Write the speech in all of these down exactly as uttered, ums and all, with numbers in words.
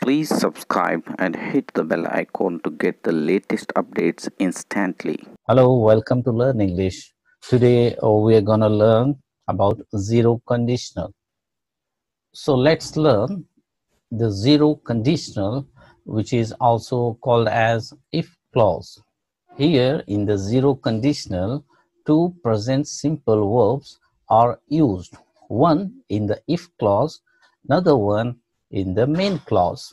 Please subscribe and hit the bell icon to get the latest updates instantly. Hello, welcome to Learn English. Today oh, we are gonna learn about zero conditional. So let's learn the zero conditional, which is also called as if clause. Here in the zero conditional, two present simple verbs are used. One in the if clause, another one in the main clause.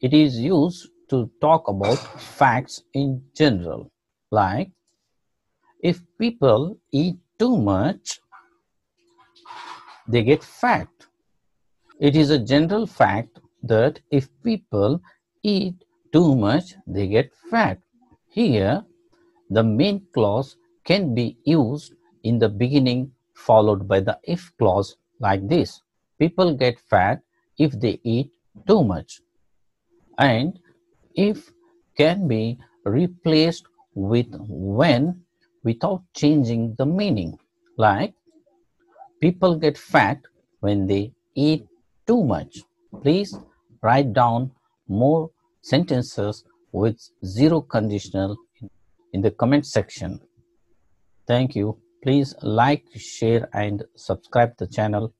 It is used to talk about facts in general, like if people eat too much, they get fat. It is a general fact that if people eat too much, they get fat. Here, the main clause can be used in the beginning followed by the if clause like this. People get fat if they eat too much. And if can be replaced with when without changing the meaning. Like, people get fat when they eat too much. Please write down more sentences with zero conditional in the comment section. Thank you. Please like, share and subscribe the channel.